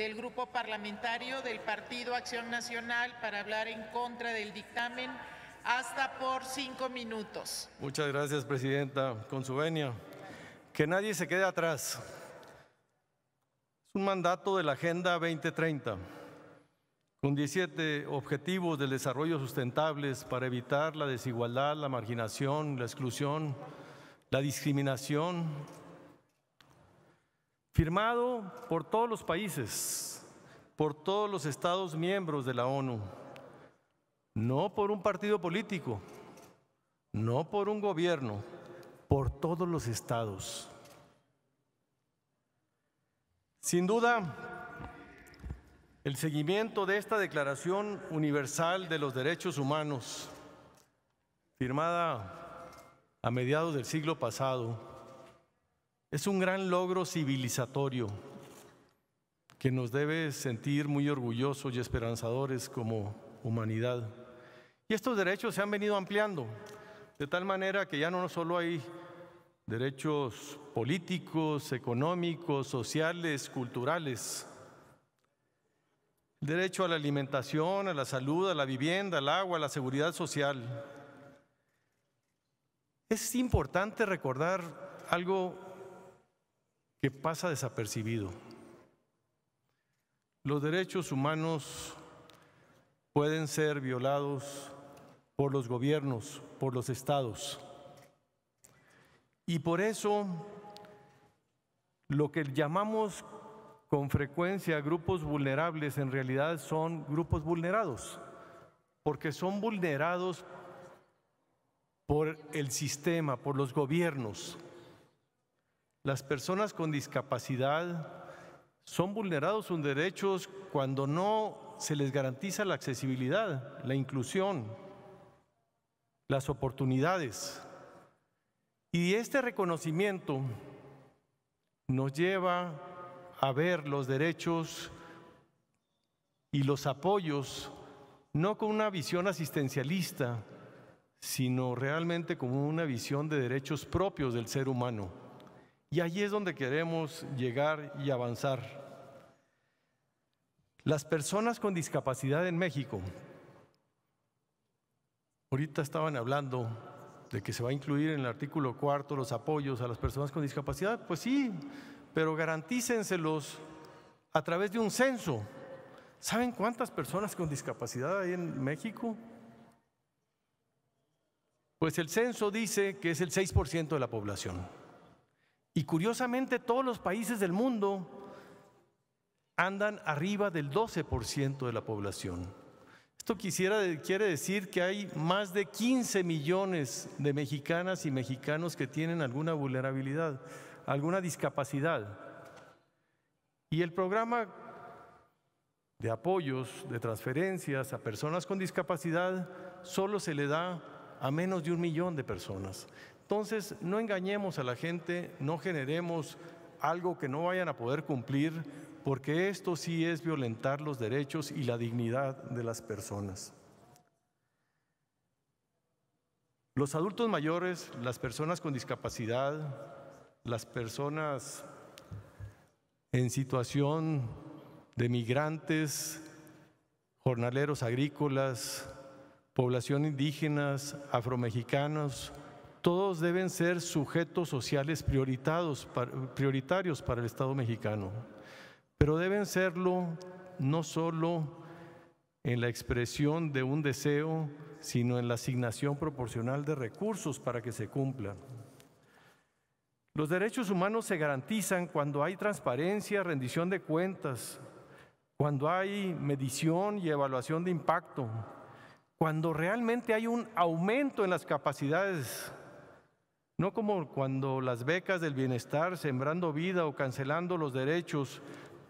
del Grupo Parlamentario del Partido Acción Nacional para hablar en contra del dictamen, hasta por 5 minutos. Muchas gracias, presidenta. Con su venia. Que nadie se quede atrás. Es un mandato de la Agenda 2030, con 17 objetivos del desarrollo sustentables para evitar la desigualdad, la marginación, la exclusión, la discriminación, firmado por todos los países, por todos los estados miembros de la ONU, no por un partido político, no por un gobierno, por todos los estados. Sin duda, el seguimiento de esta Declaración Universal de los Derechos Humanos, firmada a mediados del siglo pasado, es un gran logro civilizatorio que nos debe sentir muy orgullosos y esperanzadores como humanidad. Y estos derechos se han venido ampliando, de tal manera que ya no solo hay derechos políticos, económicos, sociales, culturales. El derecho a la alimentación, a la salud, a la vivienda, al agua, a la seguridad social. Es importante recordar algo que pasa desapercibido. Los derechos humanos pueden ser violados por los gobiernos, por los estados. Y por eso, lo que llamamos con frecuencia grupos vulnerables, en realidad son grupos vulnerados, porque son vulnerados por el sistema, por los gobiernos. Las personas con discapacidad son vulnerados sus derechos cuando no se les garantiza la accesibilidad, la inclusión, las oportunidades. Y este reconocimiento nos lleva a ver los derechos y los apoyos no con una visión asistencialista, sino realmente como una visión de derechos propios del ser humano. Y allí es donde queremos llegar y avanzar. Las personas con discapacidad en México, ahorita estaban hablando de que se va a incluir en el artículo 4 los apoyos a las personas con discapacidad, pues sí, pero garantícenselos a través de un censo. ¿Saben cuántas personas con discapacidad hay en México? Pues el censo dice que es el 6% de la población. Y curiosamente todos los países del mundo andan arriba del 12% de la población. Esto quiere decir que hay más de 15 millones de mexicanas y mexicanos que tienen alguna vulnerabilidad, alguna discapacidad. Y el programa de apoyos, de transferencias a personas con discapacidad solo se le da a menos de 1 millón de personas. Entonces, no engañemos a la gente, no generemos algo que no vayan a poder cumplir, porque esto sí es violentar los derechos y la dignidad de las personas. Los adultos mayores, las personas con discapacidad, las personas en situación de migrantes, jornaleros agrícolas, población indígenas, afromexicanos, todos deben ser sujetos sociales prioritarios para el Estado mexicano, pero deben serlo no solo en la expresión de un deseo, sino en la asignación proporcional de recursos para que se cumplan. Los derechos humanos se garantizan cuando hay transparencia, rendición de cuentas, cuando hay medición y evaluación de impacto, cuando realmente hay un aumento en las capacidades. No como cuando las becas del bienestar, Sembrando Vida o cancelando los derechos,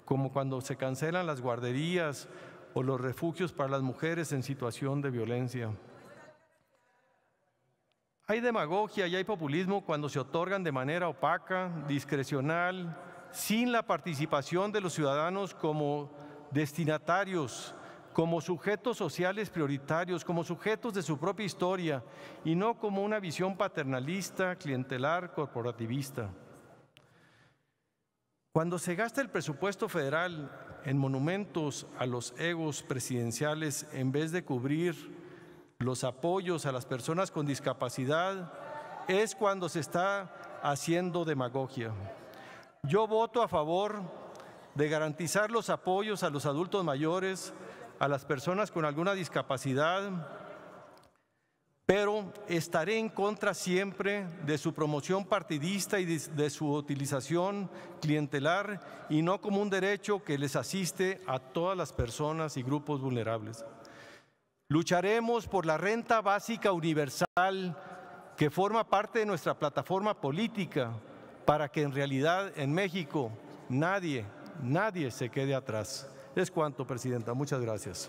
como cuando se cancelan las guarderías o los refugios para las mujeres en situación de violencia. Hay demagogia y hay populismo cuando se otorgan de manera opaca, discrecional, sin la participación de los ciudadanos como destinatarios, como sujetos sociales prioritarios, como sujetos de su propia historia y no como una visión paternalista, clientelar, corporativista. Cuando se gasta el presupuesto federal en monumentos a los egos presidenciales en vez de cubrir los apoyos a las personas con discapacidad, es cuando se está haciendo demagogia. Yo voto a favor de garantizar los apoyos a los adultos mayores, a las personas con alguna discapacidad, pero estaré en contra siempre de su promoción partidista y de su utilización clientelar y no como un derecho que les asiste a todas las personas y grupos vulnerables. Lucharemos por la renta básica universal que forma parte de nuestra plataforma política para que en realidad en México nadie se quede atrás. Es cuanto, Presidenta. Muchas gracias.